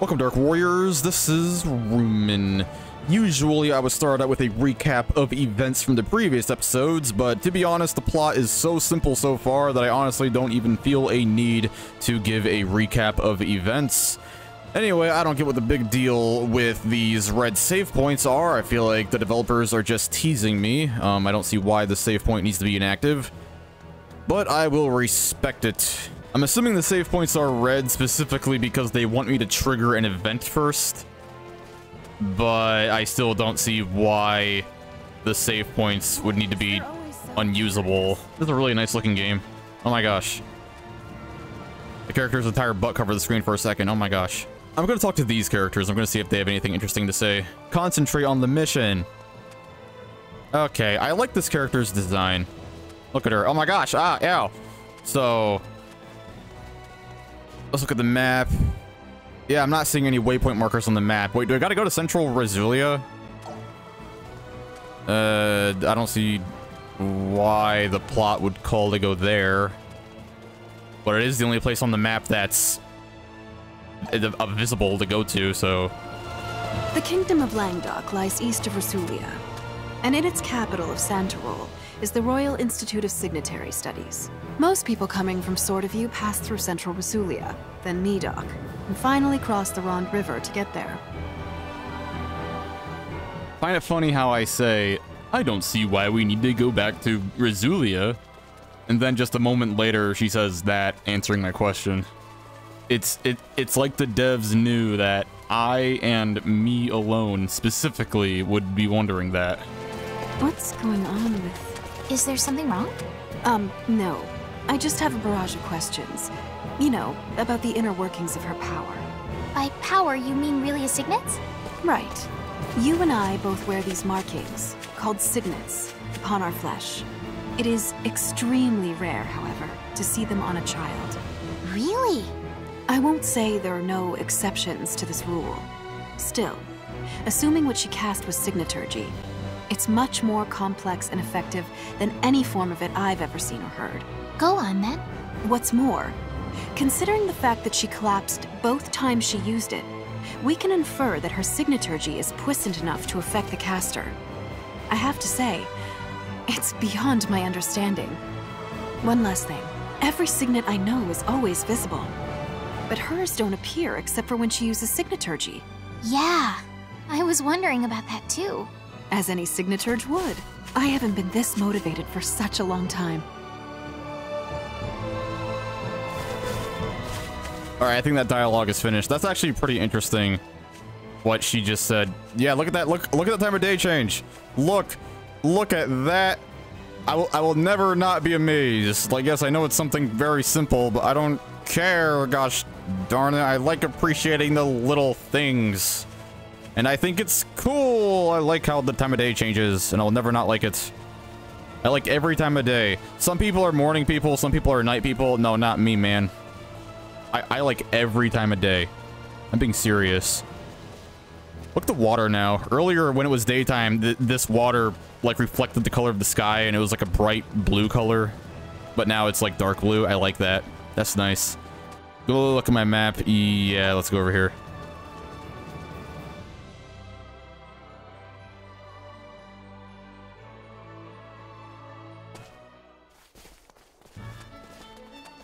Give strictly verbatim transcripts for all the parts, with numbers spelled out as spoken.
Welcome, Dark Warriors. This is Rumin. Usually, I would start out with a recap of events from the previous episodes, but to be honest, the plot is so simple so far that I honestly don't even feel a need to give a recap of events. Anyway, I don't get what the big deal with these red save points are. I feel like the developers are just teasing me. Um, I don't see why the save point needs to be inactive, but I will respect it. I'm assuming the save points are red specifically because they want me to trigger an event first, but I still don't see why the save points would need to be unusable. This is a really nice looking game. Oh my gosh. The character's entire butt covered the screen for a second. Oh my gosh. I'm going to talk to these characters. I'm going to see if they have anything interesting to say. Concentrate on the mission. Okay, I like this character's design. Look at her. Oh my gosh. Ah, ow. So, let's look at the map. Yeah, I'm not seeing any waypoint markers on the map. Wait, do I gotta go to Central Resulia? Uh, I don't see why the plot would call to go there. But it is the only place on the map that's visible to go to, so. The Kingdom of Langdauq lies east of Resulia, and in its capital of Santeroule is the Royal Institute of Signatory Studies. Most people coming from Sortof View pass through Central Resulia, then Medoc, and finally cross the Rond River to get there. Find it funny how I say, I don't see why we need to go back to Resulia, and then just a moment later she says that, answering my question. It's it it's like the devs knew that I and me alone specifically would be wondering that. What's going on with? Is there something wrong? Um, no. I just have a barrage of questions. You know, about the inner workings of her power. By power, you mean really a signet? Right. You and I both wear these markings, called signets, upon our flesh. It is extremely rare, however, to see them on a child. Really? I won't say there are no exceptions to this rule. Still, assuming what she cast was Signaturgy, it's much more complex and effective than any form of it I've ever seen or heard. Go on, then. What's more, considering the fact that she collapsed both times she used it, we can infer that her Signaturgy is puissant enough to affect the caster. I have to say, it's beyond my understanding. One last thing. Every signet I know is always visible, but hers don't appear except for when she uses Signaturgy. Yeah, I was wondering about that, too. As any Signaturge would. I haven't been this motivated for such a long time. Alright, I think that dialogue is finished. That's actually pretty interesting, what she just said. Yeah, look at that. Look look at the time of day change. Look. Look at that. I will, I will never not be amazed. Like, yes, I know it's something very simple, but I don't care. Gosh darn it. I like appreciating the little things. And I think it's cool. I like how the time of day changes, and I'll never not like it. I like every time of day. Some people are morning people, some people are night people. No, not me, man. I, I like every time of day. I'm being serious. Look at the water now. Earlier, when it was daytime, th this water like reflected the color of the sky, and it was like a bright blue color. But now it's like dark blue. I like that. That's nice. Go look at my map. Yeah, let's go over here.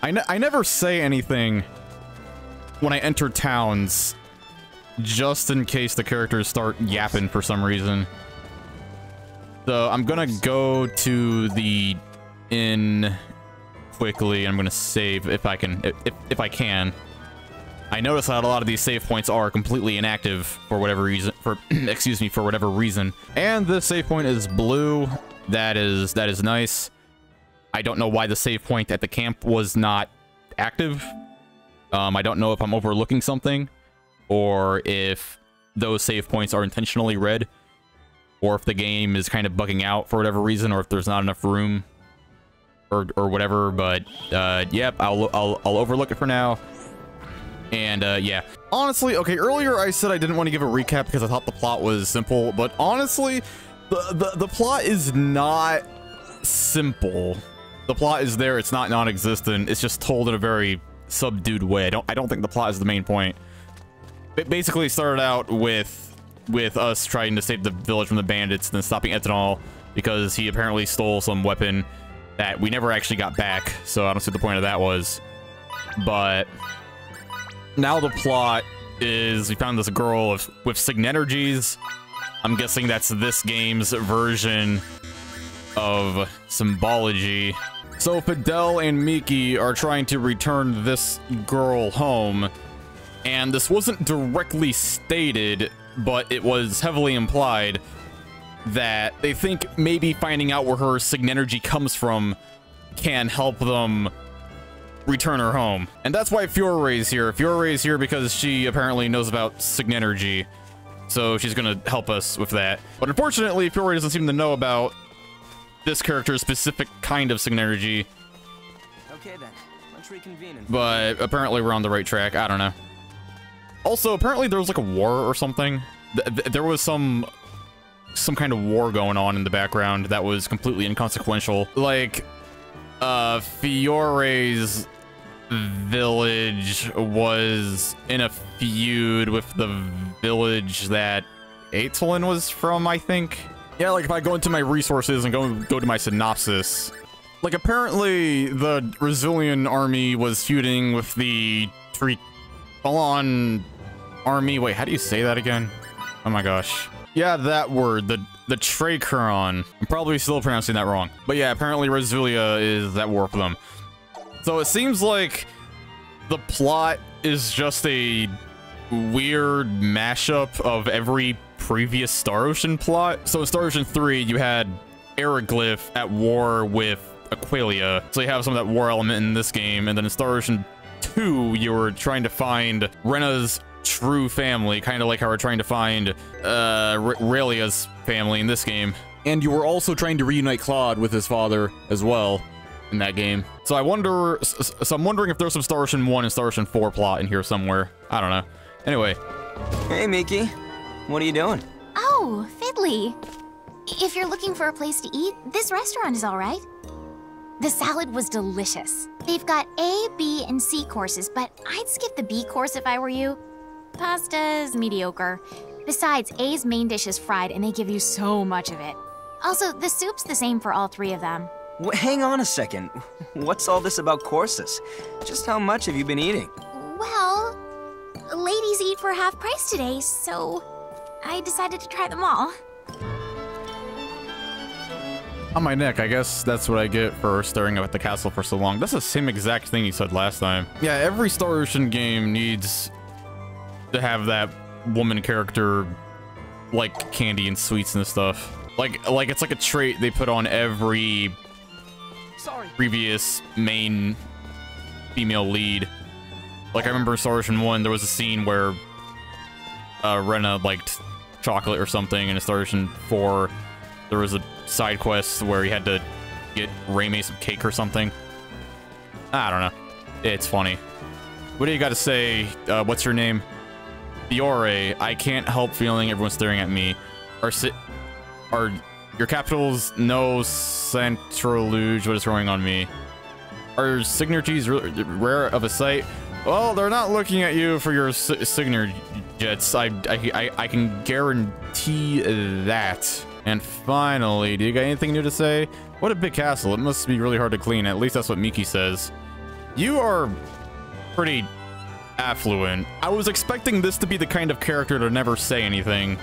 I, ne I never say anything when I enter towns, just in case the characters start yapping for some reason. So I'm gonna go to the inn quickly, and I'm gonna save if I can. If, if I can, I notice that a lot of these save points are completely inactive for whatever reason. For excuse me, for whatever reason. And the save point is blue. That is that is nice. I don't know why the save point at the camp was not active. Um, I don't know if I'm overlooking something, or if those save points are intentionally red, or if the game is kind of bugging out for whatever reason, or if there's not enough room, or or whatever. But uh, yep, I'll, I'll I'll overlook it for now. And uh, yeah, honestly, okay. Earlier I said I didn't want to give a recap because I thought the plot was simple, but honestly, the the, the plot is not simple. The plot is there. It's not non-existent. It's just told in a very subdued way. I don't. I don't think the plot is the main point. It basically started out with with us trying to save the village from the bandits, and then stopping Ethanol because he apparently stole some weapon that we never actually got back. So I don't see what the point of that was. But now the plot is we found this girl with, with Cygnenergies. I'm guessing that's this game's version of symbology. So Fidel and Miki are trying to return this girl home, and this wasn't directly stated, but it was heavily implied that they think maybe finding out where her Signaturgy comes from can help them return her home. And that's why Fiora is here. Fiora is here because she apparently knows about Signaturgy, so she's gonna help us with that. But unfortunately, Fiora doesn't seem to know about this character's specific kind of Signaturgy. Okay then, let's reconvene. But apparently we're on the right track. I don't know. Also, apparently there was like a war or something. Th th there was some some kind of war going on in the background that was completely inconsequential. Like, uh, Fiore's village was in a feud with the village that Aetolin was from, I think. Yeah, like if I go into my resources and go go to my synopsis, like apparently the Resilien army was feuding with the Trachon army. Wait, how do you say that again? Oh my gosh. Yeah, that word, the the Trachon. I'm probably still pronouncing that wrong. But yeah, apparently Resulia is at war for them. So it seems like the plot is just a weird mashup of every previous Star Ocean plot. So in Star Ocean three, you had Airyglyph at war with Aquaria. So you have some of that war element in this game. And then in Star Ocean two, you were trying to find Rena's true family, kind of like how we're trying to find uh, Relia's family in this game. And you were also trying to reunite Claude with his father as well in that game. So I wonder, so I'm wondering if there's some Star Ocean one and Star Ocean four plot in here somewhere. I don't know. Anyway. Hey, Miki. What are you doing? Oh, Fiddly. If you're looking for a place to eat, this restaurant is all right. The salad was delicious. They've got A, B, and C courses, but I'd skip the B course if I were you. Pasta's mediocre. Besides, A's main dish is fried, and they give you so much of it. Also, the soup's the same for all three of them. Wait, hang on a second. What's all this about courses? Just how much have you been eating? Well, ladies eat for half price today, so I decided to try them all. On my neck, I guess that's what I get for staring up at the castle for so long. That's the same exact thing you said last time. Yeah, every Star Ocean game needs to have that woman character like candy and sweets and stuff. Like, like it's like a trait they put on every Sorry. previous main female lead. Like I remember in Star Ocean one, there was a scene where uh, Rena liked chocolate or something, and in Star Ocean four, there was a side quest where you had to get Reimi some cake or something. I don't know. It's funny. What do you got to say? Uh, what's your name? Fiore. I can't help feeling everyone's staring at me. Are si are your capitals no Santeroule? What is growing on me? Are Signaturgies rare of a sight? Well, they're not looking at you for your Signaturgy jets. I, I, I, I can guarantee that. And finally, do you got anything new to say? What a big castle. It must be really hard to clean. At least that's what Miki says. You are pretty affluent. I was expecting this to be the kind of character to never say anything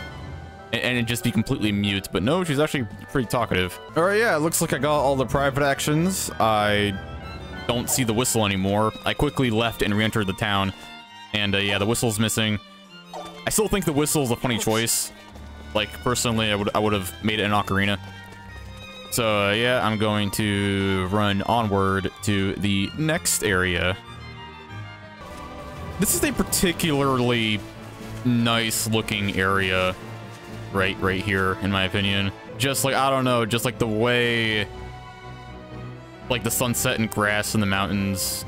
and, and it'd just be completely mute, but no, she's actually pretty talkative. All right, yeah, it looks like I got all the private actions. I don't see the whistle anymore. I quickly left and re-entered the town, and uh, yeah, the whistle's missing. I still think the whistle's a funny choice. Like, personally, I would I would have made it an ocarina. So uh, yeah, I'm going to run onward to the next area. This is a particularly nice looking area right right here, in my opinion. Just like, I don't know, just like the way, like the sunset and grass and the mountains.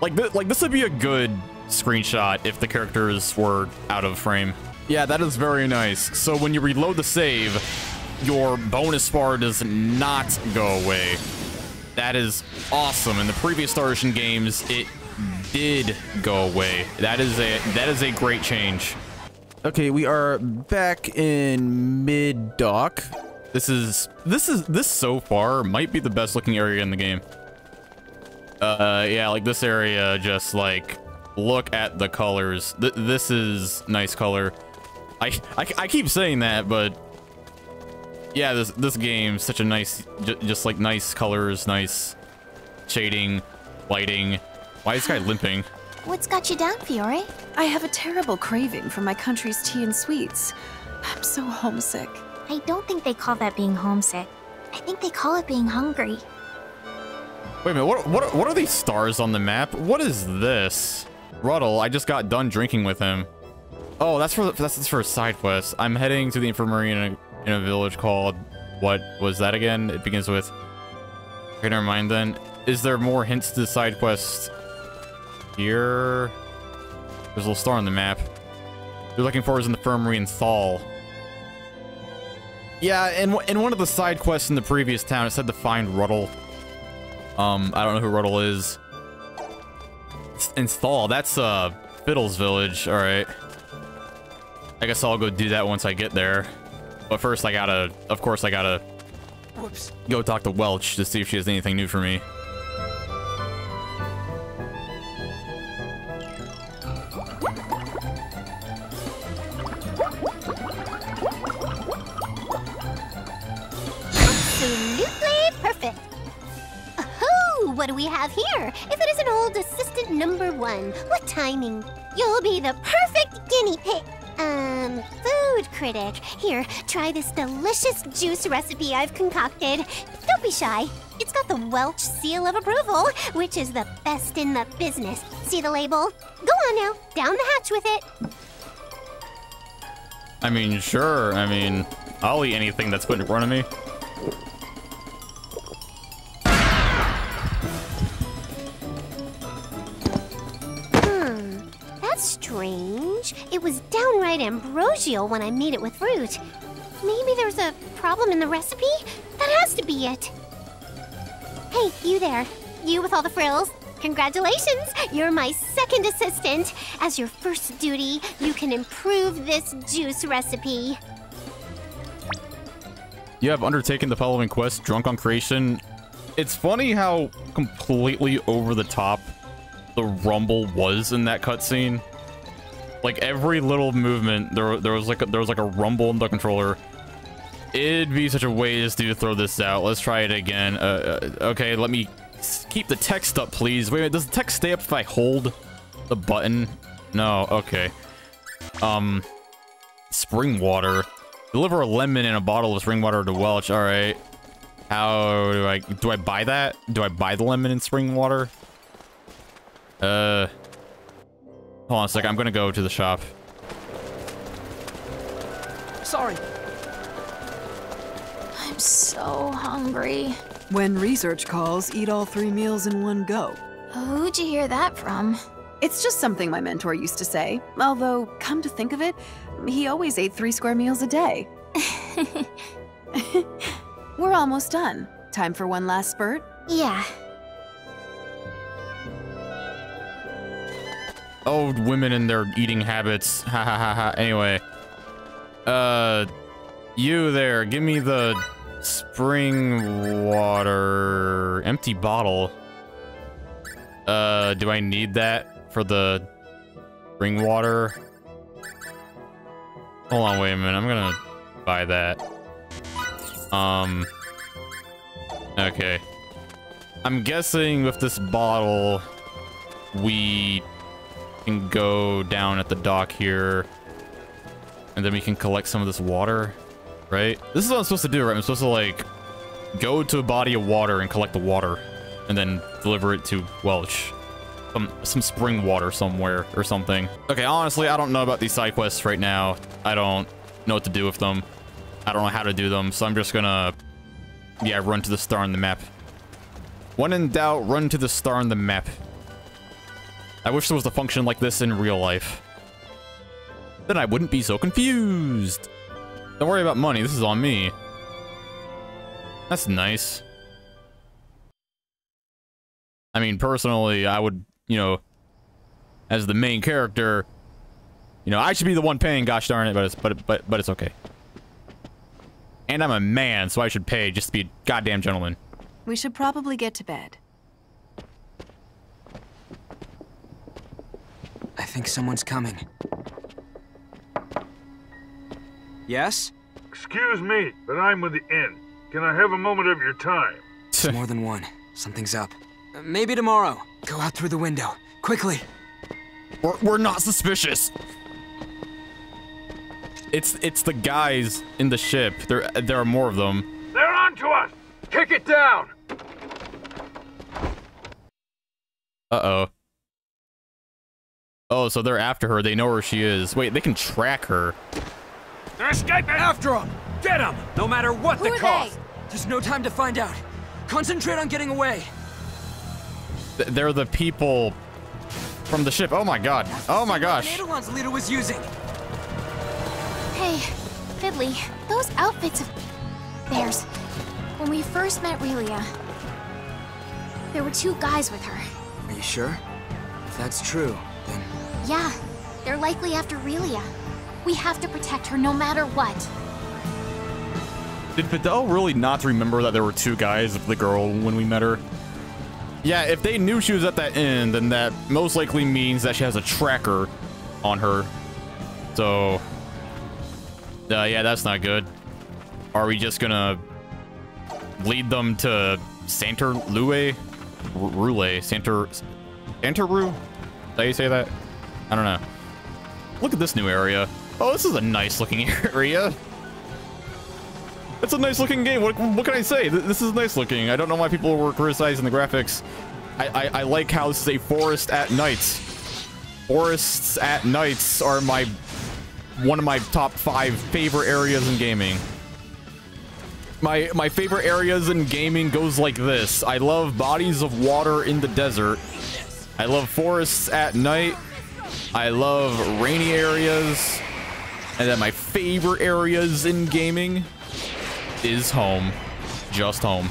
Like, th like this would be a good screenshot if the characters were out of frame. Yeah, that is very nice. So when you reload the save, your bonus bar does not go away. That is awesome. In the previous Star Ocean games, it did go away. That is a that is a great change. Okay, we are back in Myiddok. This is this is this so far might be the best looking area in the game. Uh, yeah, like this area, just like look at the colors. Th this is nice color. I, I I keep saying that, but yeah, this this game such a nice, j just like nice colors, nice shading, lighting. Why is this guy limping? What's got you down, Fiore? I have a terrible craving for my country's tea and sweets. I'm so homesick. I don't think they call that being homesick. I think they call it being hungry. Wait a minute, what, what, what are these stars on the map? What is this? Ruttle, I just got done drinking with him. Oh, that's for, that's for a side quest. I'm heading to the infirmary in a, in a village called... What was that again? It begins with... Okay, never mind then. Is there more hints to the side quest? Here, there's a little star on the map. You're looking for is in the infirmary in Thal. Yeah, and in, in one of the side quests in the previous town, it said to find Ruttle. Um, I don't know who Ruttle is. It's in Thal. That's uh Fiddle's village. All right. I guess I'll go do that once I get there. But first, I gotta. Of course, I gotta. Whoops. Go talk to Welch to see if she has anything new for me. What do we have here? If it is an old assistant number one, what timing? You'll be the perfect guinea pig. Um, food critic. Here, try this delicious juice recipe I've concocted. Don't be shy. It's got the Welch seal of approval, which is the best in the business. See the label? Go on now, down the hatch with it. I mean, sure. I mean, I'll eat anything that's put in front of me. Strange. It was downright ambrosial when I made it with fruit. Maybe there's a problem in the recipe? That has to be it. Hey, you there. You with all the frills. Congratulations! You're my second assistant. As your first duty, you can improve this juice recipe. You have undertaken the following quest, Drunk on Creation. It's funny how completely over the top the rumble was in that cutscene. Like every little movement, there there was like a, there was like a rumble in the controller. It'd be such a waste to throw this out. Let's try it again. Uh, okay, let me keep the text up, please. Wait a minute, does the text stay up if I hold the button? No. Okay. Um, spring water. Deliver a lemon and a bottle of spring water to Welch. All right. How do I do? I buy that? Do I buy the lemon and spring water? Uh. Hold on a sec, I'm gonna go to the shop. Sorry. I'm so hungry. When research calls, eat all three meals in one go. Who'd you hear that from? It's just something my mentor used to say. Although, come to think of it, he always ate three square meals a day. We're almost done. Time for one last spurt? Yeah. Oh, women and their eating habits. Ha ha ha ha. Anyway. Uh, you there. Give me the spring water. Empty bottle. Uh, do I need that for the spring water? Hold on, wait a minute. I'm gonna buy that. Um. Okay. I'm guessing with this bottle, we... can go down at the dock here and then we can collect some of this water, right? This is what I'm supposed to do, right? I'm supposed to like go to a body of water and collect the water and then deliver it to Welch. Some, some spring water somewhere or something. Okay, honestly, I don't know about these side quests right now. I don't know what to do with them. I don't know how to do them, so I'm just gonna, yeah, run to the star on the map. When in doubt, run to the star on the map. I wish there was a function like this in real life. Then I wouldn't be so confused. Don't worry about money. This is on me. That's nice. I mean, personally, I would, you know, as the main character, you know, I should be the one paying, gosh darn it, but it's but but but it's okay. And I'm a man, so I should pay just to be a goddamn gentleman. We should probably get to bed. I think someone's coming. Yes? Excuse me, but I'm with the inn. Can I have a moment of your time? It's more than one. Something's up. Uh, maybe tomorrow. Go out through the window. Quickly. We're, we're not suspicious. It's it's the guys in the ship. There there are more of them. They're on to us. Kick it down. Uh-oh. Oh, so they're after her. They know where she is. Wait, they can track her. They're escaping. After them. Get them. No matter what Who the cost. They? There's no time to find out. Concentrate on getting away. Th they're the people from the ship. Oh my god. Oh my gosh. Nadalon's leader was using. Hey, Fiddly, those outfits of theirs, when we first met Relia, there were two guys with her. Are you sure? If that's true, then... Yeah, they're likely after Relia. We have to protect her no matter what. Did Fidel really not remember that there were two guys of the girl when we met her? Yeah, if they knew she was at that end, then that most likely means that she has a tracker on her. So... Uh, yeah, that's not good. Are we just gonna lead them to Santeroule? Rule? Santer... Santeroule? Is that you say that? I don't know. Look at this new area. Oh, this is a nice looking area. It's a nice looking game. What, what can I say? This is nice looking. I don't know why people were criticizing the graphics. I, I, I like how this is a forest at night. Forests at nights are my... one of my top five favorite areas in gaming. My my favorite areas in gaming goes like this. I love bodies of water in the desert. I love forests at night. I love rainy areas. And then my favorite areas in gaming is home. Just home.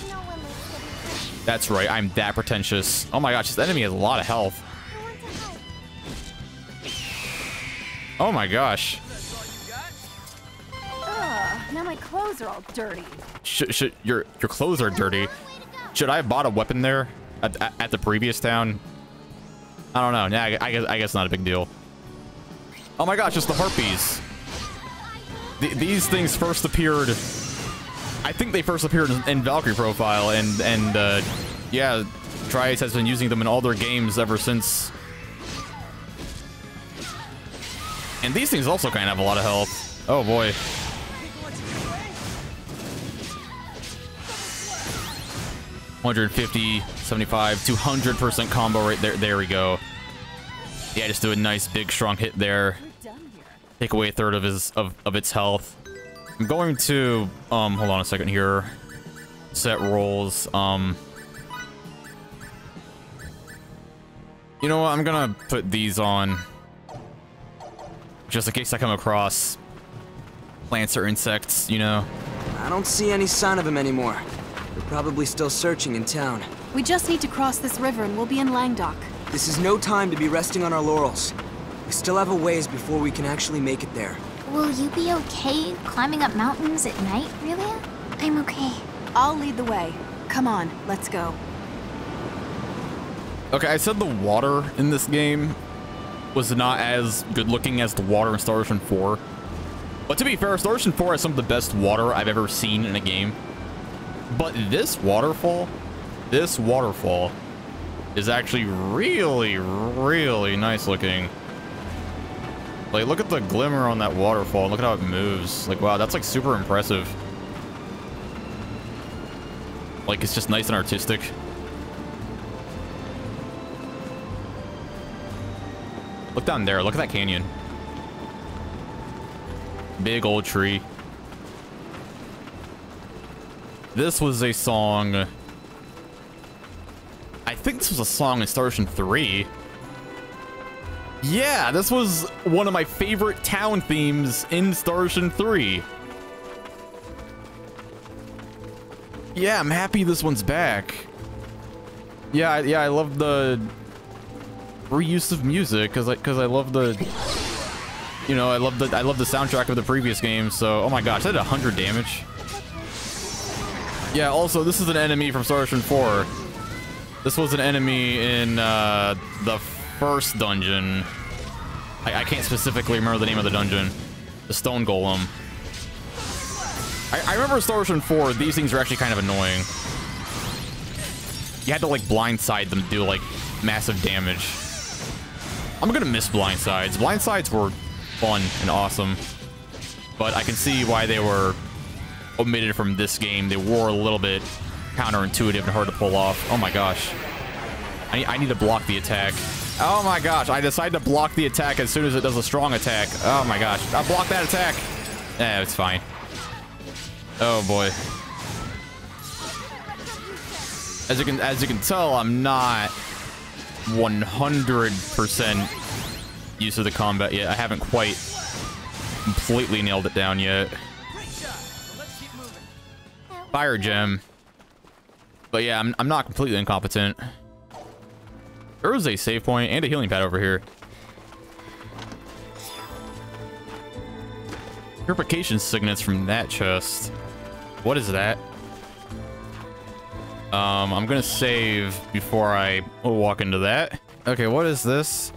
That's right, I'm that pretentious. Oh my gosh, this enemy has a lot of health. Oh my gosh. Now my clothes are all dirty. Should, should, your your clothes are dirty. Should I have bought a weapon there at, at, at the previous town? I don't know. Nah, I, I guess I guess not a big deal. Oh my gosh, it's the harpies. The, these things first appeared. I think they first appeared in, in Valkyrie Profile, and and uh, yeah, Triace has been using them in all their games ever since. And these things also kind of have a lot of health. Oh boy. one fifty, seventy-five, two hundred percent combo right there. There we go. Yeah, just do a nice big strong hit there. Take away a third of his of, of its health. I'm going to um hold on a second here. Set rolls. Um You know what? I'm gonna put these on just in case I come across plants or insects, you know. I don't see any sign of him anymore. They're probably still searching in town. We just need to cross this river and we'll be in Langdauq. This is no time to be resting on our laurels. We still have a ways before we can actually make it there. Will you be okay climbing up mountains at night, Relia? I'm okay. I'll lead the way. Come on, let's go. Okay, I said the water in this game was not as good looking as the water in Star Ocean four. But to be fair, Star Ocean four has some of the best water I've ever seen in a game. But this waterfall, this waterfall is actually really, really nice looking. Like, look at the glimmer on that waterfall. Look at how it moves. Like, wow, that's like super impressive. Like, it's just nice and artistic. Look down there. Look at that canyon. Big old tree. This was a song. I think this was a song in Star Ocean three. Yeah, this was one of my favorite town themes in Star Ocean three. Yeah, I'm happy this one's back. Yeah, yeah, I love the reuse of music because I because I love the, you know, I love the I love the soundtrack of the previous game. So oh my gosh, that did one hundred damage. Yeah. Also, this is an enemy from Star Ocean four. This was an enemy in uh, the first dungeon. I, I can't specifically remember the name of the dungeon. The Stone Golem. I, I remember Star Ocean four. These things are actually kind of annoying. You had to like blindside them to do like massive damage. I'm gonna miss blindsides. Blindsides were fun and awesome, but I can see why they were omitted from this game. They were a little bit counterintuitive and hard to pull off. Oh my gosh. I, I need to block the attack. Oh my gosh, I decide to block the attack as soon as it does a strong attack. Oh my gosh, I blocked that attack. Eh, it's fine. Oh boy. As you can as you can tell, I'm not one hundred percent use of the combat yet. I haven't quite completely nailed it down yet. Fire gem. But yeah, I'm I'm not completely incompetent. There was a save point and a healing pad over here. Purification signets from that chest. What is that? Um, I'm gonna save before I walk into that. Okay, what is this?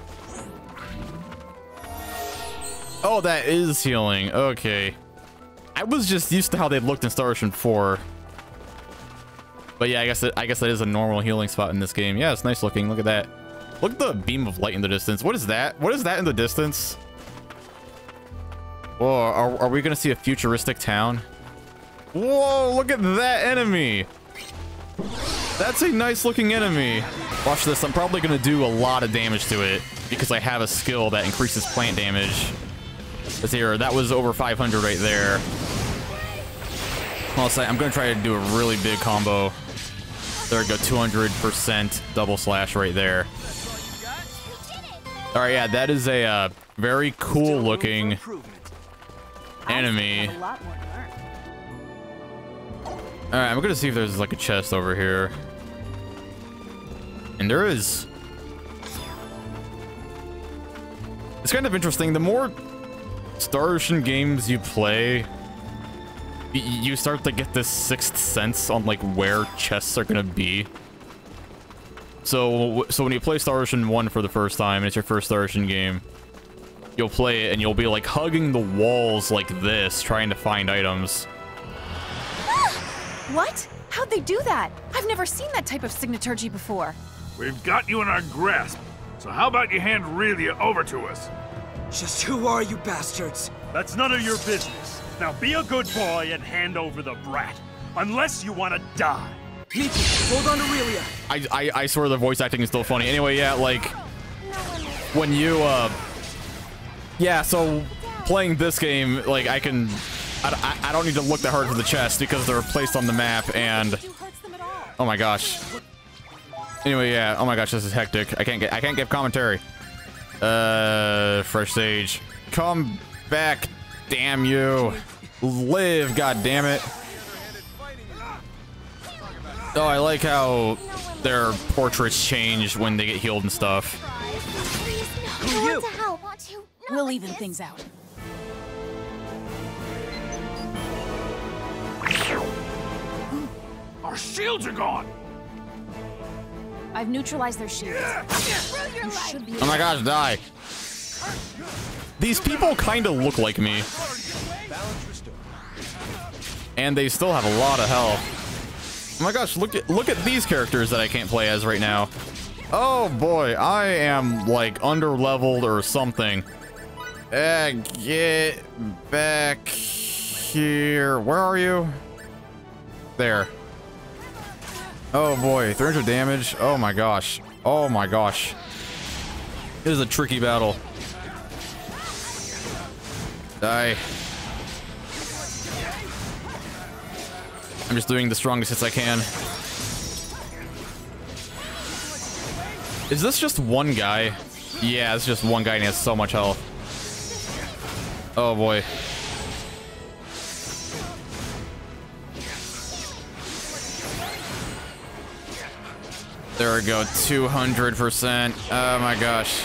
Oh, that is healing. Okay. I was just used to how they looked in Star Ocean four. But yeah, I guess that, I guess that is a normal healing spot in this game. Yeah, it's nice looking. Look at that. Look at the beam of light in the distance. What is that? What is that in the distance? Whoa, are, are we gonna see a futuristic town? Whoa, look at that enemy! That's a nice looking enemy. Watch this. I'm probably going to do a lot of damage to it because I have a skill that increases plant damage. Let's hear. That was over five hundred right there. Also, I'm going to try to do a really big combo. There we go. two hundred percent double slash right there. All right. Yeah, that is a uh, very cool looking enemy. All right, I'm gonna see if there's like a chest over here. And there is. It's kind of interesting. The more Star Ocean games you play, you start to get this sixth sense on like where chests are gonna be. So, so when you play Star Ocean one for the first time, and it's your first Star Ocean game, you'll play it and you'll be like hugging the walls like this, trying to find items. What? How'd they do that? I've never seen that type of Signaturgy before. We've got you in our grasp, so how about you hand Relia over to us? Just who are you bastards? That's none of your business. Now be a good boy and hand over the brat, unless you want to die. Miki, hold on to Relia. I, I, I swear the voice acting is still funny. Anyway, yeah, like, when you, uh, yeah, so playing this game, like, I can... I, I don't need to look that hard for the chest because they're placed on the map and oh my gosh. Anyway, yeah. Oh my gosh, this is hectic. I can't get. I can't give commentary. Uh, fresh sage, come back, damn you, live, god damn it. Oh, I like how their portraits change when they get healed and stuff. We'll even things out. Our shields are gone. I've neutralized their shields. You should be. Oh my gosh, die. These people kind of look like me. And they still have a lot of health. Oh my gosh, look at look at these characters that I can't play as right now. Oh boy, I am like underleveled or something. Uh, get back here. Where are you? There. Oh boy, three hundred damage. Oh my gosh. Oh my gosh. This is a tricky battle. Die. I'm just doing the strongest hits I can. Is this just one guy? Yeah, it's just one guy and he has so much health. Oh boy. There we go, two hundred percent. Oh my gosh.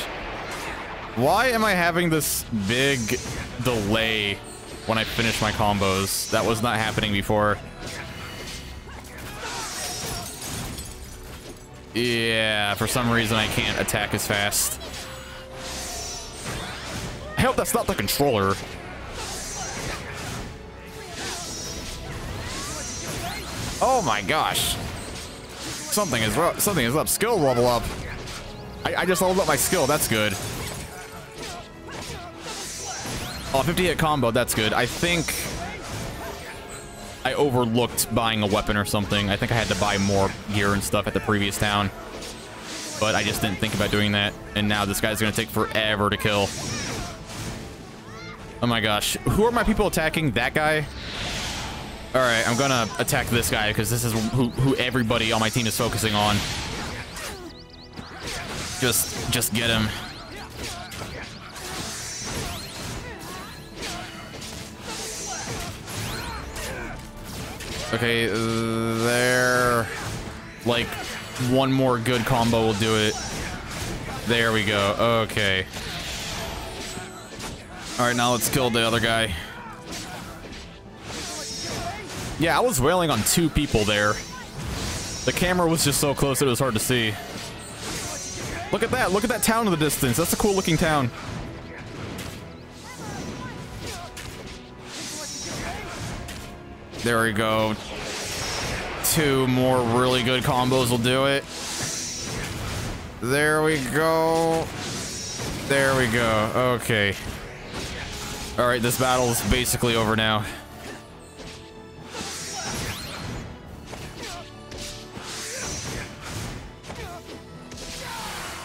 Why am I having this big delay when I finish my combos? That was not happening before. Yeah, for some reason I can't attack as fast. I hope that's not the controller. Oh my gosh. Something is up. Something is up. Skill level up. I, I just leveled up my skill. That's good. Oh, fifty hit combo. That's good. I think I overlooked buying a weapon or something. I think I had to buy more gear and stuff at the previous town, but I just didn't think about doing that. And now this guy's going to take forever to kill. Oh my gosh. Who are my people attacking? That guy? All right, I'm going to attack this guy because this is who, who everybody on my team is focusing on. Just, just get him. Okay, there. Like, one more good combo will do it. There we go. Okay. All right, now let's kill the other guy. Yeah, I was wailing on two people there. The camera was just so close, it was hard to see. Look at that. Look at that town in the distance. That's a cool-looking town. There we go. Two more really good combos will do it. There we go. There we go. Okay. All right, this battle is basically over now.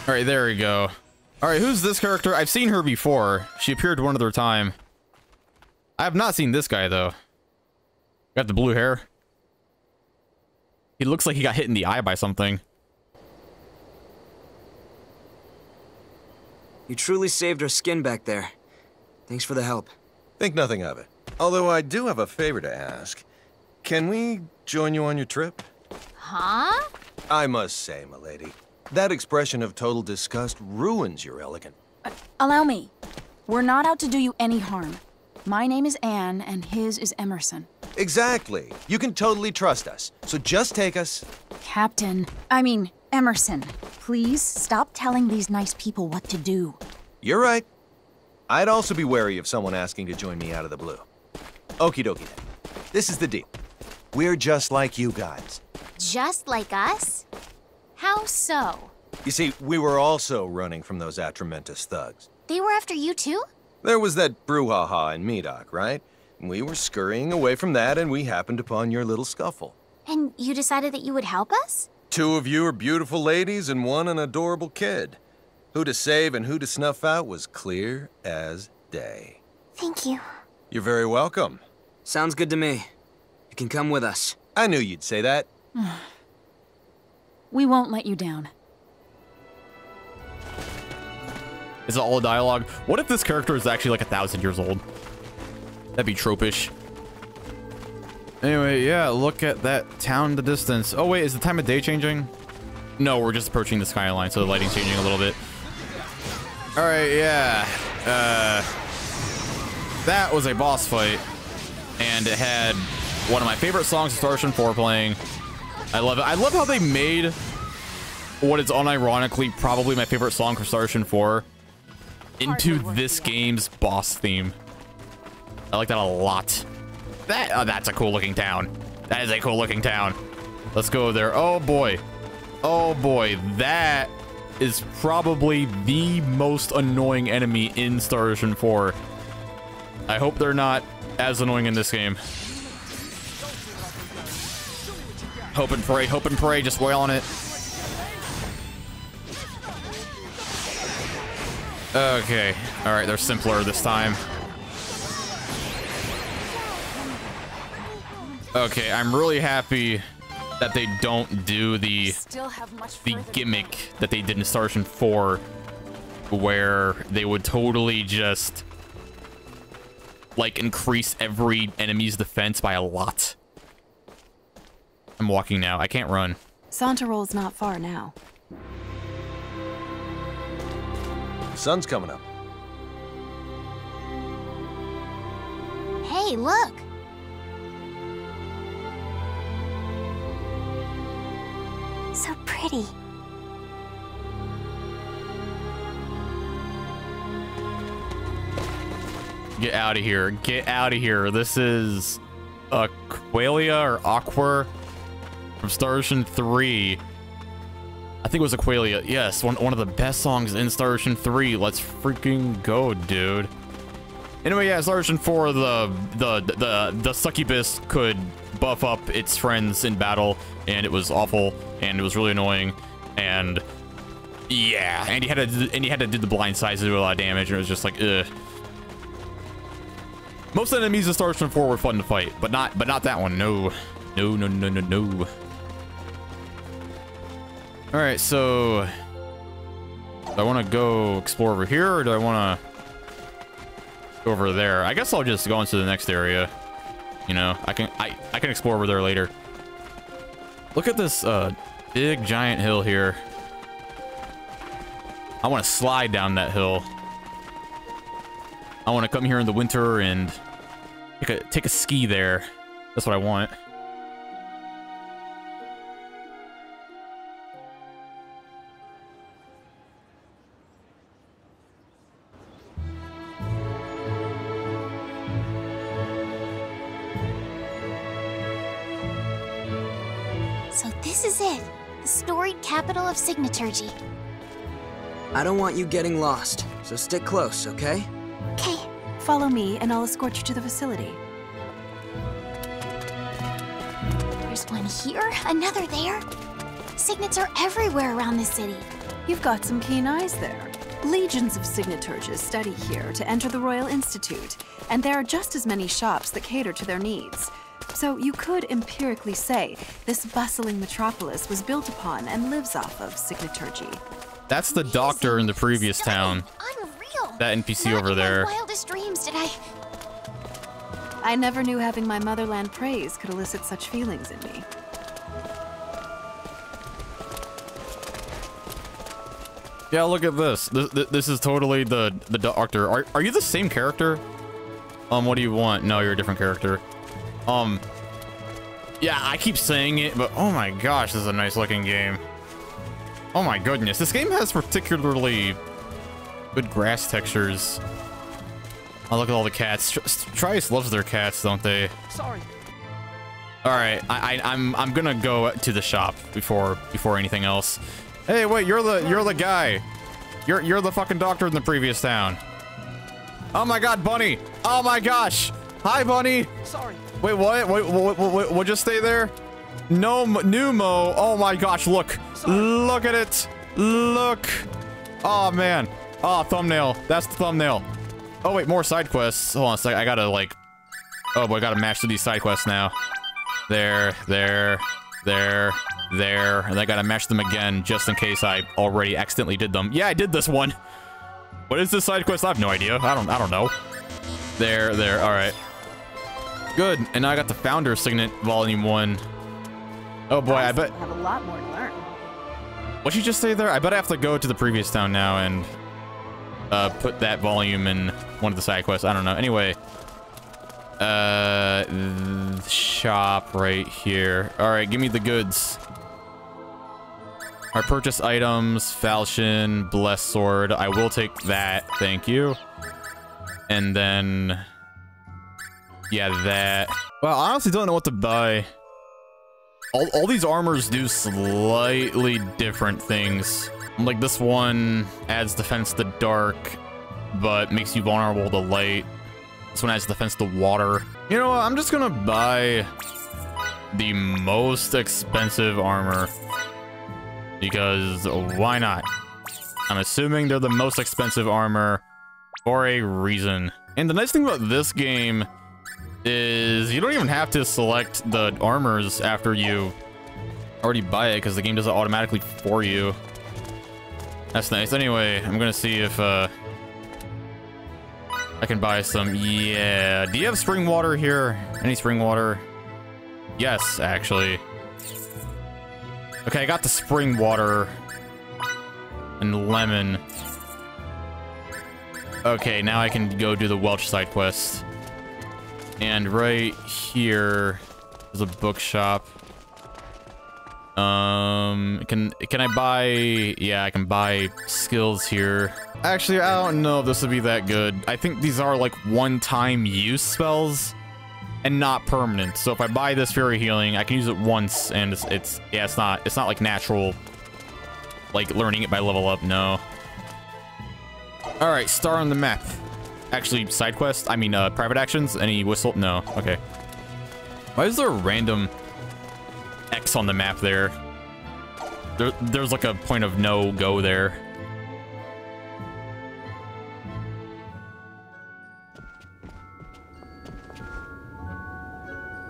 All right, there we go. All right, who's this character? I've seen her before. She appeared one other time. I have not seen this guy, though. Got the blue hair. He looks like he got hit in the eye by something. You truly saved our skin back there. Thanks for the help. Think nothing of it. Although I do have a favor to ask. Can we join you on your trip? Huh? I must say, milady, that expression of total disgust ruins your elegant. Uh, allow me. We're not out to do you any harm. My name is Anne, and his is Emerson. Exactly. You can totally trust us. So just take us. Captain, I mean, Emerson, please stop telling these nice people what to do. You're right. I'd also be wary of someone asking to join me out of the blue. Okie dokie then. This is the deal. We're just like you guys. Just like us? How so? You see, we were also running from those atramentous thugs. They were after you too? There was that brouhaha in Medoc, right? We were scurrying away from that, and we happened upon your little scuffle. And you decided that you would help us? Two of you are beautiful ladies, and one an adorable kid. Who to save and who to snuff out was clear as day. Thank you. You're very welcome. Sounds good to me. You can come with us. I knew you'd say that. We won't let you down. Is it all dialogue? What if this character is actually like a thousand years old? That'd be tropish. Anyway, yeah, look at that town in the distance. Oh wait, is the time of day changing? No, we're just approaching the skyline, so the lighting's changing a little bit. All right, yeah. Uh, that was a boss fight, and it had one of my favorite songs, Star Ocean four, playing. I love it. I love how they made what is unironically probably my favorite song for Star Ocean four into this game's boss theme. I like that a lot. That oh, that's a cool looking town. That is a cool looking town. Let's go there. Oh boy. Oh boy. That is probably the most annoying enemy in Star Ocean four. I hope they're not as annoying in this game. Hope and pray. Hope and pray. Just wail on it. Okay. All right. They're simpler this time. Okay, I'm really happy that they don't do the the gimmick that they did in Star Ocean four, where they would totally just like increase every enemy's defense by a lot. I'm walking now. I can't run. Santerol's not far now. The sun's coming up. Hey, look! So pretty. Get out of here. Get out of here. This is Aquaria or Aqua from Star Ocean three. I think it was Aquaria. Yes, one, one of the best songs in Star Ocean three. Let's freaking go, dude. Anyway, yeah, Star Ocean four, the, the, the, the, the succubus could buff up its friends in battle, and it was awful, and it was really annoying, and yeah, and you had to, and you had to do the blind size to do a lot of damage, and it was just like, ugh. Most enemies in Star Ocean four were fun to fight, but not but not that one. No. No, no, no, no, no. Alright, so... do I want to go explore over here, or do I want to go over there? I guess I'll just go into the next area. You know, I can I, I can explore over there later. Look at this uh, big, giant hill here. I want to slide down that hill. I want to come here in the winter and take a, take a ski there. That's what I want. So this is it, the storied capital of Signaturgy. I don't want you getting lost, so stick close, okay? Okay. Follow me, and I'll escort you to the facility. There's one here, another there. Signets are everywhere around the city. You've got some keen eyes there. Legions of Signaturges study here to enter the Royal Institute, and there are just as many shops that cater to their needs. So you could empirically say this bustling metropolis was built upon and lives off of Signaturgy. That's the doctor in the previous town. That N P C Not over there. My wildest dreams did I... I never knew having my motherland praise could elicit such feelings in me. Yeah, look at this. This, this is totally the the doctor. Are are you the same character? Um, what do you want? No, you're a different character. Um, yeah, I keep saying it, but oh my gosh, this is a nice looking game. Oh my goodness, this game has particularly good grass textures. Oh, look at all the cats. Trius loves their cats, don't they? Sorry. All right, I, I, I'm I'm gonna go to the shop before before anything else. Hey, wait, you're the you're the guy. You're you're the fucking doctor in the previous town. Oh my God, Bunny! Oh my gosh! Hi, Bunny. Sorry. Wait, what? Wait, wait, wait, wait, we'll just stay there. No, Pneumo. Oh my gosh, look! Sorry. Look at it! Look! Oh man. Oh, thumbnail. That's the thumbnail. Oh, wait, more side quests. Hold on a second. I gotta, like... Oh, boy, I gotta mash through these side quests now. There, there, there, there. And I gotta mash them again just in case I already accidentally did them. Yeah, I did this one. What is this side quest? I have no idea. I don't I don't know. There, there. All right. Good. And now I got the Founder Signet Volume one. Oh, boy, I bet... I have a lot more to learn. What'd you just say there? I bet I have to go to the previous town now and... Uh, put that volume in one of the side quests. I don't know. Anyway, uh, shop right here. All right, give me the goods. Our purchase items, falchion, blessed sword. I will take that. Thank you. And then, yeah, that. Well, I honestly don't know what to buy. All, all these armors do slightly different things. Like this one adds defense to dark, but makes you vulnerable to light. This one adds defense to water. You know what? I'm just gonna buy the most expensive armor because why not? I'm assuming they're the most expensive armor for a reason. And the nice thing about this game is you don't even have to select the armors after you already buy it because the game does it automatically for you. That's nice. Anyway, I'm gonna see if uh, I can buy some. Yeah. Do you have spring water here? Any spring water? Yes, actually. Okay, I got the spring water and lemon. Okay, now I can go do the Welch side quest. And right here is a bookshop. Um, can can I buy? Yeah, I can buy skills here. Actually, I don't know if this would be that good. I think these are like one-time use spells and not permanent. So if I buy this Fury Healing, I can use it once, and it's, it's yeah, it's not it's not like natural, like learning it by level up. No. All right, star on the map. Actually, side quest. I mean, uh, private actions. Any whistle? No. Okay. Why is there a random X on the map there? there there's like a point of no go there.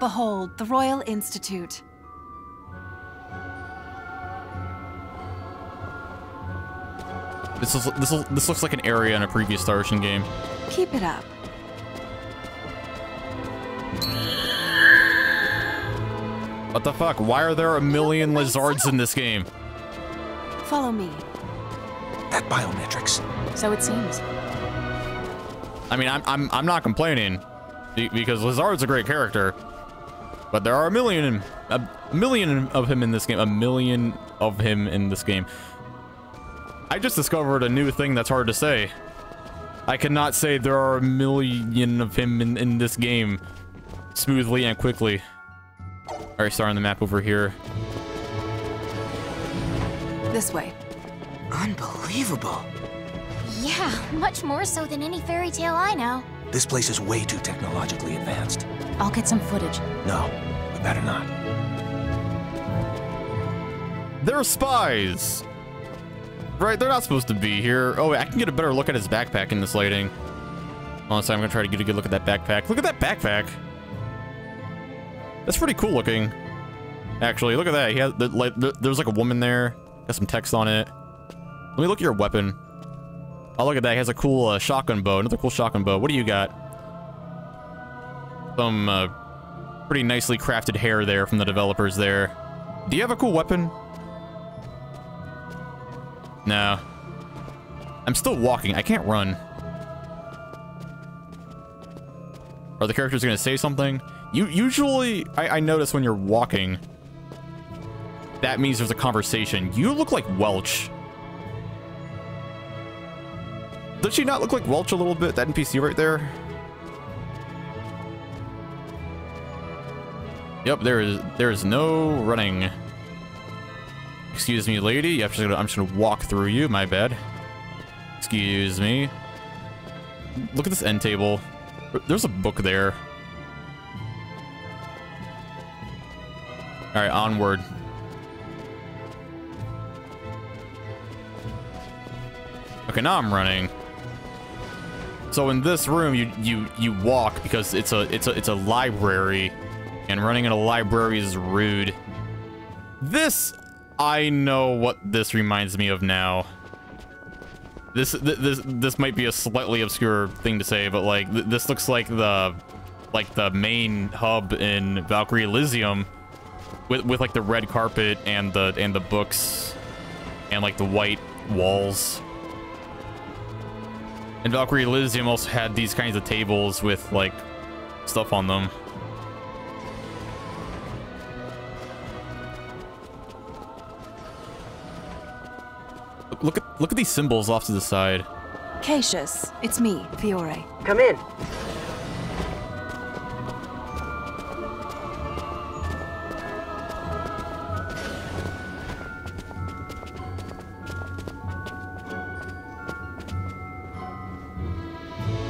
Behold, the Royal Institute. This is this is, this looks like an area in a previous Star Ocean game. Keep it up. What the fuck? Why are there a million lizards in this game? Follow me. That biometrics. So it seems. I mean, I'm I'm I'm not complaining, because Lizard's a great character, but there are a million a million of him in this game. A million of him in this game. I just discovered a new thing that's hard to say. I cannot say there are a million of him in in this game smoothly and quickly. All right, star on the map over here. This way. Unbelievable. Yeah, much more so than any fairy tale I know. This place is way too technologically advanced. I'll get some footage. No, we better not. They're spies! Right, they're not supposed to be here. Oh, wait, I can get a better look at his backpack in this lighting. Honestly, I'm gonna try to get a good look at that backpack. Look at that backpack! That's pretty cool looking, actually. Look at that. He has the, like the, there's like a woman there. Got some text on it. Let me look at your weapon. Oh, look at that. He has a cool uh, shotgun bow. Another cool shotgun bow. What do you got? Some uh, pretty nicely crafted hair there from the developers there. Do you have a cool weapon? No. I'm still walking. I can't run. Are the characters going to say something? You usually, I, I notice when you're walking, that means there's a conversation. You look like Welch. Does she not look like Welch a little bit? That N P C right there? Yep, there is there is no running. Excuse me, lady. Yep, just gonna, I'm just gonna walk through you. My bad. Excuse me. Look at this end table. There's a book there. All right, onward. Okay, now I'm running. So in this room, you you you walk because it's a it's a it's a library, and running in a library is rude. This, I know what this reminds me of now. This th this this might be a slightly obscure thing to say, but like th this looks like the like the main hub in Valkyrie Elysium. With, with like the red carpet and the and the books and like the white walls. And Valkyrie Elysium also had these kinds of tables with like stuff on them. Look at look at these symbols off to the side. Cassius, it's me, Fiora. Come in.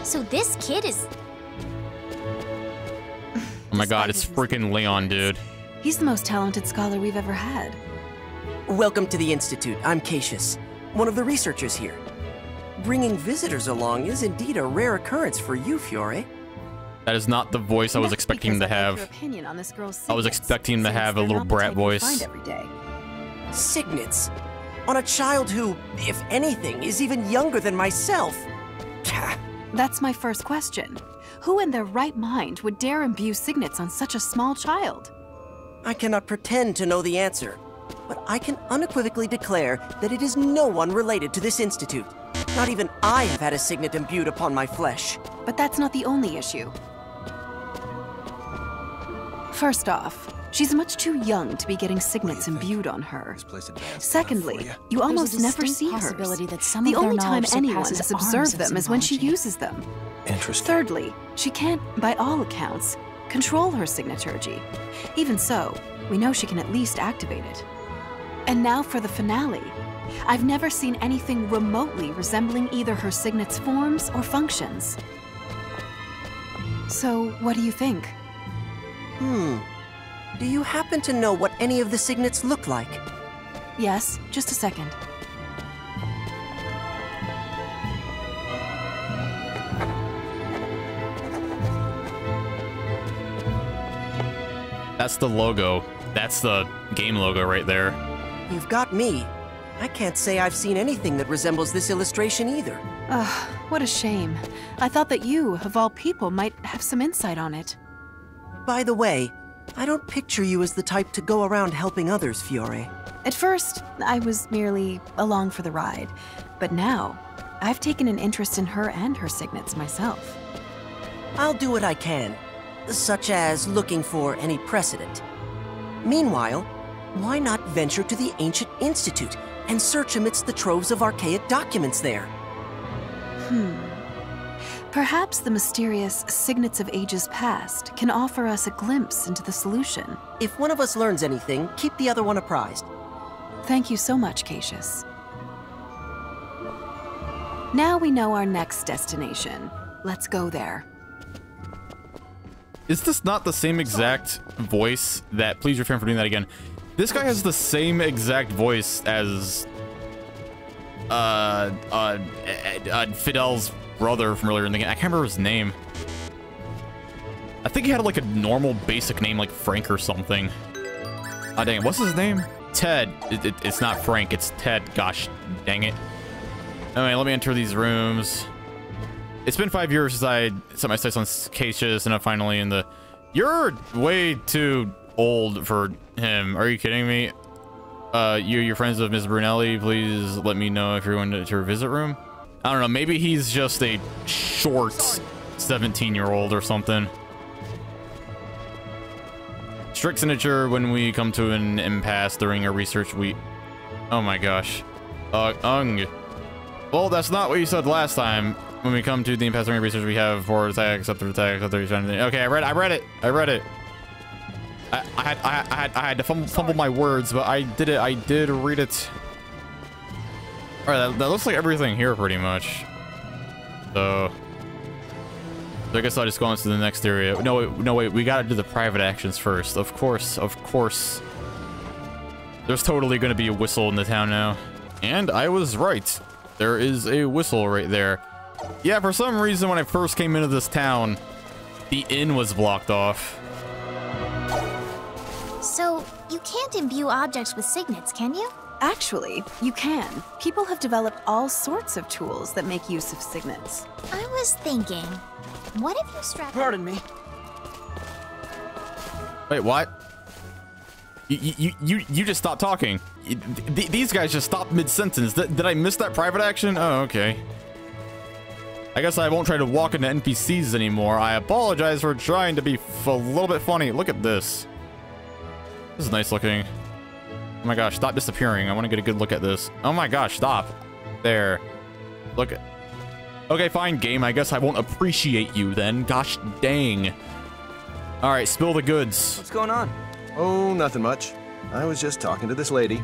So this kid is... Oh my god, it's freaking Leon, dude. He's the most talented scholar we've ever had. Welcome to the Institute. I'm Cassius, one of the researchers here. Bringing visitors along is indeed a rare occurrence for you, Fiore. That is not the voice I was expecting to have. I was expecting to have a little brat voice. Signets. On a child who, if anything, is even younger than myself. That's my first question. Who in their right mind would dare imbue signets on such a small child? I cannot pretend to know the answer, but I can unequivocally declare that it is no one related to this institute. Not even I have had a signet imbued upon my flesh. But that's not the only issue. First off, she's much too young to be getting signets imbued on her. Secondly, you almost never see hers. The only time anyone has observed them is when she uses them. Interesting. Thirdly, she can't, by all accounts, control her Signaturgy. Even so, we know she can at least activate it. And now for the finale. I've never seen anything remotely resembling either her signet's forms or functions. So, what do you think? Hmm. Do you happen to know what any of the signets look like? Yes, just a second. That's the logo. That's the game logo right there. You've got me. I can't say I've seen anything that resembles this illustration either. Ugh, what a shame. I thought that you, of all people, might have some insight on it. By the way, I don't picture you as the type to go around helping others, Fiore. At first, I was merely along for the ride. But now, I've taken an interest in her and her signets myself. I'll do what I can, such as looking for any precedent. Meanwhile, why not venture to the Ancient Institute and search amidst the troves of archaic documents there? Hmm. Perhaps the mysterious Signets of Ages Past can offer us a glimpse into the solution. If one of us learns anything, keep the other one apprised. Thank you so much, Cassius. Now we know our next destination. Let's go there. Is this not the same exact voice that... Please refrain from doing that again. This guy has the same exact voice as... Uh... Uh... uh Fidel's... brother from earlier in the game. I can't remember his name. I think he had like a normal basic name like Frank or something. Oh dang it, what's his name? Ted. It, it, it's not Frank, it's Ted. Gosh dang it. Anyway, let me enter these rooms. It's been five years since I set my sights on Cassius and I'm finally in the... You're way too old for him. Are you kidding me? Uh, you, you're friends with Miz Brunelli. Please let me know if you're going to, to her visit room. I don't know, maybe he's just a short seventeen-year-old or something. Strict signature when we come to an impasse during our research we... Oh my gosh. Uh, ung. Well, that's not what you said last time. When we come to the impasse during our research, we have forward attack, accepted attack, accepted attack. Okay, I read, I read it. I read it. I, I, had, I, I, had, I had to fumble, fumble my words, but I did it. I did read it. Alright, that, that looks like everything here pretty much. So, so I guess I'll just go on to the next area. No, wait, no, wait, we gotta do the private actions first. Of course, of course. There's totally gonna be a whistle in the town now. And I was right. There is a whistle right there. Yeah, for some reason when I first came into this town, the inn was blocked off. So, you can't imbue objects with signets, can you? Actually, you can. People have developed all sorts of tools that make use of signets. I was thinking, what if you strap... Pardon me. Wait, what? You you you, you just stopped talking. You, th these guys just stopped mid-sentence. Th did I miss that private action? Oh, okay. I guess I won't try to walk into N P Cs anymore. I apologize for trying to be f a little bit funny. Look at this. This is nice looking. Oh my gosh, stop disappearing. I want to get a good look at this. Oh my gosh, stop. There. Look at... Okay, fine, game. I guess I won't appreciate you then. Gosh dang. Alright, spill the goods. What's going on? Oh, nothing much. I was just talking to this lady.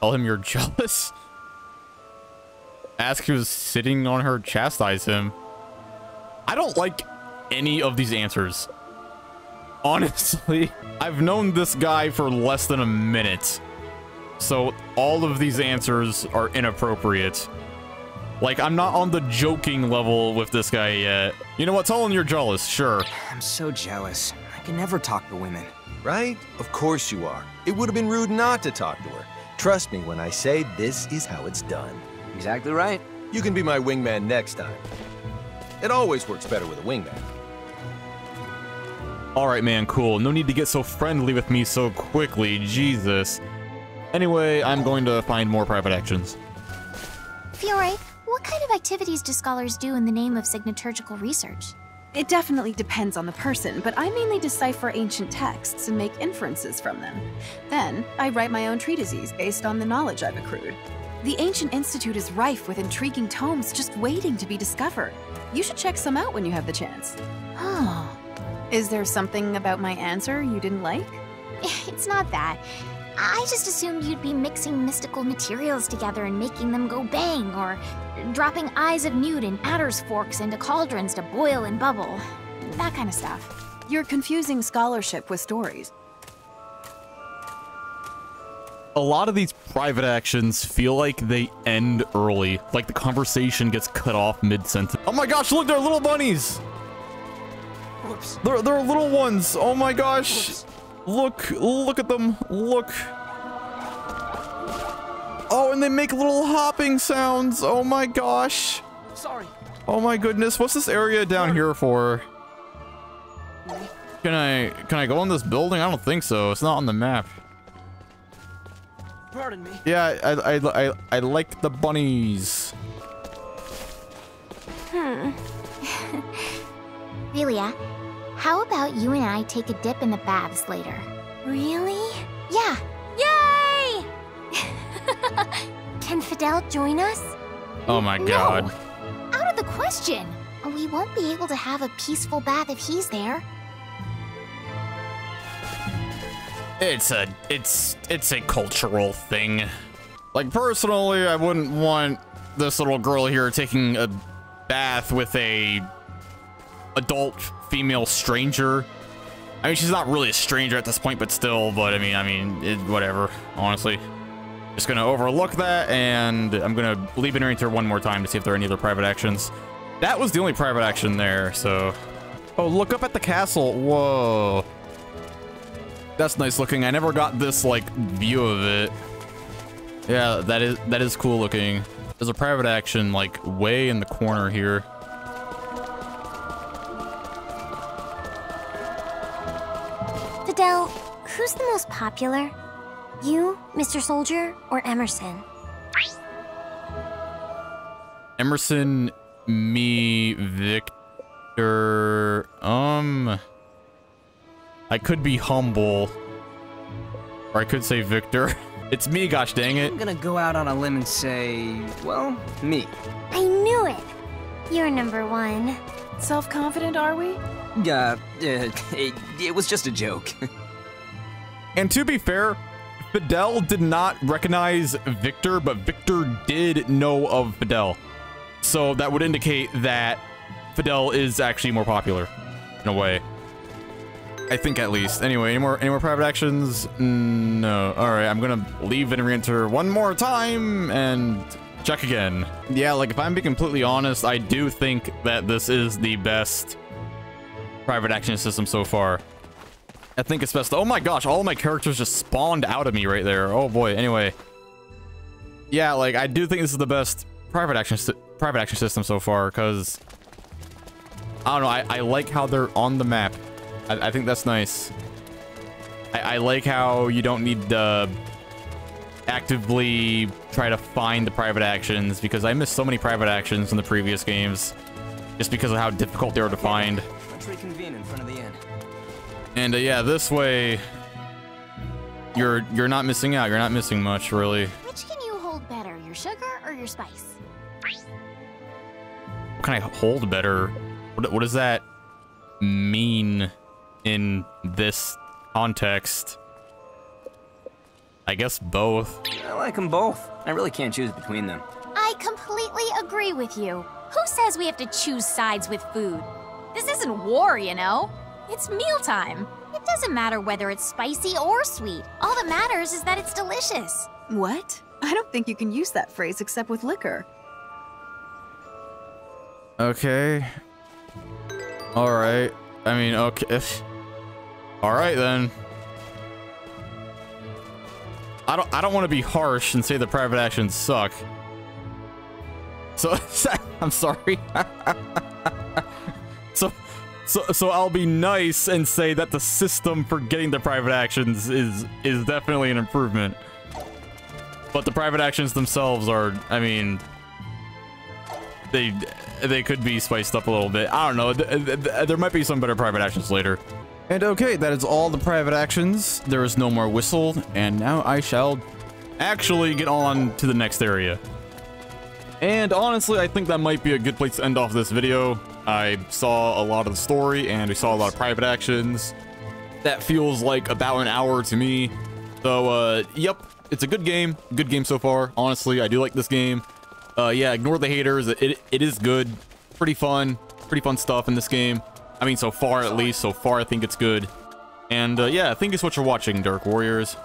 Tell him you're jealous? Ask who's sitting on her, chastise him. I don't like any of these answers. Honestly, I've known this guy for less than a minute, so all of these answers are inappropriate. Like, I'm not on the joking level with this guy yet. You know what? Tell him you're jealous, sure. I'm so jealous. I can never talk to women. Right? Of course you are. It would have been rude not to talk to her. Trust me when I say this is how it's done. Exactly right. You can be my wingman next time. It always works better with a wingman. Alright, man, cool. No need to get so friendly with me so quickly, Jesus. Anyway, I'm going to find more private actions. Fiora, what kind of activities do scholars do in the name of signaturgical research? It definitely depends on the person, but I mainly decipher ancient texts and make inferences from them. Then, I write my own treatises based on the knowledge I've accrued. The Ancient Institute is rife with intriguing tomes just waiting to be discovered. You should check some out when you have the chance. Oh. Is there something about my answer you didn't like? It's not that. I just assumed you'd be mixing mystical materials together and making them go bang, or dropping eyes of newt and adder's forks into cauldrons to boil and bubble. That kind of stuff. You're confusing scholarship with stories. A lot of these private actions feel like they end early. Like the conversation gets cut off mid-sentence. Oh my gosh, look, they're little bunnies! Whoops. They're, they're little ones! Oh my gosh! Whoops. Look, look at them, look. Oh, and they make little hopping sounds. Oh my gosh. Sorry. Oh my goodness, what's this area down here for? Can I, can I go on this building? I don't think so, it's not on the map. Pardon me. Yeah, I, I, I, I like the bunnies. Hmm. Relia. How about you and I take a dip in the baths later? Really? Yeah. Yay! Can Fidel join us? Oh my God. No. Out of the question. We won't be able to have a peaceful bath if he's there. It's a, it's, it's a cultural thing. Like personally, I wouldn't want this little girl here taking a bath with a adult female stranger. I mean, she's not really a stranger at this point, but still, but I mean, I mean, it, whatever, honestly. Just gonna overlook that, and I'm gonna leap in here one more time to see if there are any other private actions. That was the only private action there, so. Oh, look up at the castle, whoa. That's nice looking, I never got this, like, view of it. Yeah, that is, that is cool looking. There's a private action, like, way in the corner here. Fidel, who's the most popular? You, Mister Soldier, or Emerson? Emerson, me, Victor. Um, I could be humble, or I could say Victor. It's me, gosh dang it. I'm gonna go out on a limb and say, well, me. I knew it. You're number one. Self-confident, are we? Uh, it, it, it was just a joke. And to be fair, Fidel did not recognize Victor, but Victor did know of Fidel. So that would indicate that Fidel is actually more popular, in a way. I think at least. Anyway, any more, any more private actions? No. Alright, I'm gonna leave and re-enter one more time, and check again. Yeah, like, if I'm being completely honest, I do think that this is the best private action system so far. I think it's best. Oh my gosh, all my characters just spawned out of me right there. Oh boy. Anyway, yeah, like I do think this is the best private action private action system so far, because I don't know, I, I like how they're on the map. I, I think that's nice. I, I like how you don't need to actively try to find the private actions, because I missed so many private actions in the previous games just because of how difficult they were to find. Reconvene in front of the inn. And uh, yeah, this way you're you're not missing out. You're not missing much, really. Which can you hold better, your sugar or your spice? What can I hold better? What, what does that mean in this context? I guess both. I like them both. I really can't choose between them. I completely agree with you. Who says we have to choose sides with food? This isn't war, you know. It's mealtime. It doesn't matter whether it's spicy or sweet. All that matters is that it's delicious. What? I don't think you can use that phrase except with liquor. Okay. All right. I mean, okay. All right then. I don't. I don't want to be harsh and say the private actions suck. So I'm sorry. So, So, so I'll be nice and say that the system for getting the private actions is is definitely an improvement. But the private actions themselves are, I mean, they they could be spiced up a little bit. I don't know. There might be some better private actions later. And okay, that is all the private actions. There is no more whistle, and now I shall actually get on to the next area. And honestly, I think that might be a good place to end off this video. I saw a lot of the story and we saw a lot of private actions. That feels like about an hour to me. So, uh, yep, it's a good game. Good game so far. Honestly, I do like this game. Uh, yeah, ignore the haters. It, it, it is good. Pretty fun. Pretty fun stuff in this game. I mean, so far at least. So far, I think it's good. And, uh, yeah, thank you so much for watching, Dark Warriors.